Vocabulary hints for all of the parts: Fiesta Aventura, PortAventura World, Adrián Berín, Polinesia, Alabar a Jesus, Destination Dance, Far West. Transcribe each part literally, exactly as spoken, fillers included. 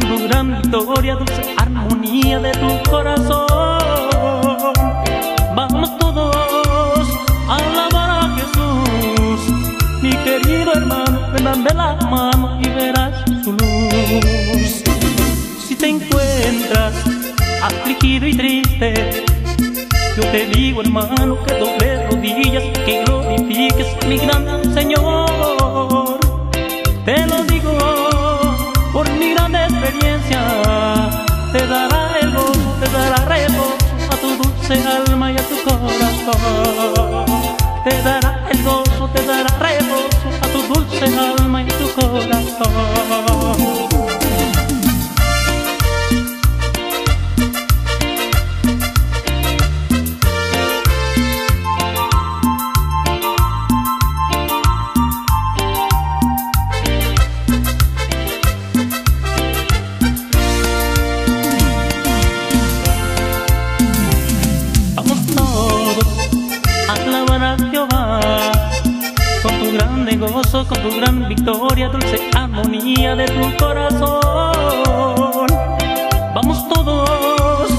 con tu gran victoria, dulce armonía de tu corazón. Vamos todos a alabar a Jesús, mi querido hermano, ven, dame la mano y verás su luz. Si te encuentras afligido y triste, yo te digo, hermano, que dobles rodillas, que glorifiques a mi gran Señor. Te lo digo por mi gran experiencia, te dará el gozo, te dará reposo a tu dulce alma y a tu corazón. Te dará el gozo, te dará reposo a tu dulce alma y a tu corazón. Gozo con tu gran victoria, dulce armonía de tu corazón. Vamos todos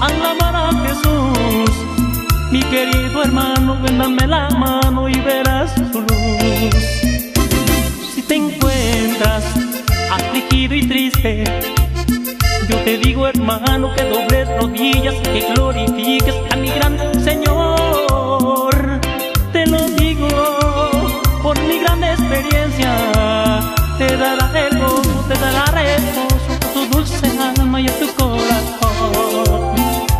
a alabar a Jesús, mi querido hermano, ven, dame la mano y verás su luz. Si te encuentras afligido y triste, yo te digo, hermano, que dobles rodillas, que glorifiques a mi gran Señor. Te lo digo por mi gran experiencia, te dará el gozo, te dará reposo a tu dulce alma y a tu corazón.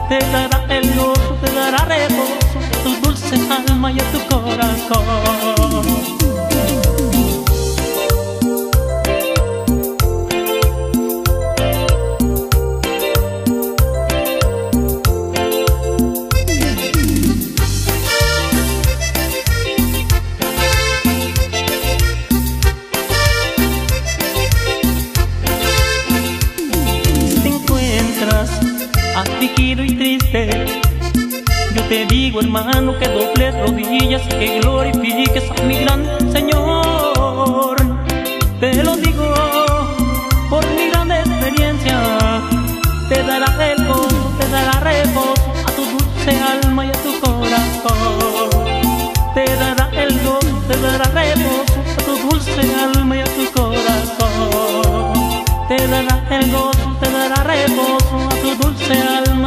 Te dará el gozo, te dará reposo a tu dulce alma y a tu corazón. Afligido y triste, yo te digo, hermano, que dobles rodillas, que glorifiques a mi gran Señor. Te lo digo por mi gran experiencia, te dará el gozo, te dará reposo a tu dulce alma y a tu corazón. Te dará el gozo, te dará reposo a tu dulce alma y a tu corazón. Te dará el gozo, te dará reposo a tu dulce alma.